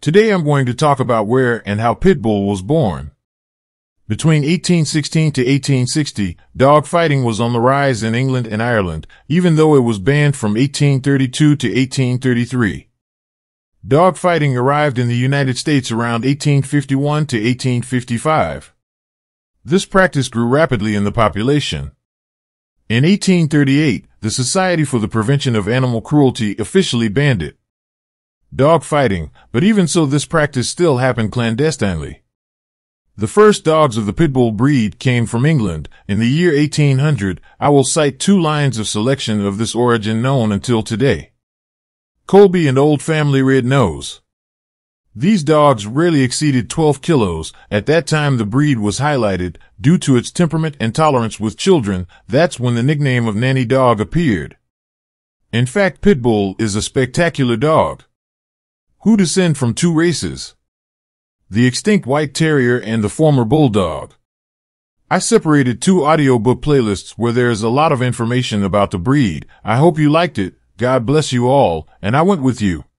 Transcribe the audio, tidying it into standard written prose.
Today I'm going to talk about where and how pit bull was born. Between 1816 to 1860, dog fighting was on the rise in England and Ireland, even though it was banned from 1832 to 1833. Dog fighting arrived in the United States around 1851 to 1855. This practice grew rapidly in the population. In 1838, the Society for the Prevention of Animal Cruelty officially banned it. Dog fighting, but even so this practice still happened clandestinely. The first dogs of the pit bull breed came from England. In the year 1800, I will cite two lines of selection of this origin known until today. Colby and Old Family Red Nose. These dogs rarely exceeded 12 kilos. At that time the breed was highlighted due to its temperament and tolerance with children. That's when the nickname of nanny dog appeared. In fact, pit bull is a spectacular dog who descend from two races, the extinct White Terrier and the former Bulldog. I separated two audiobook playlists where there is a lot of information about the breed. I hope you liked it. God bless you all, and I went with you.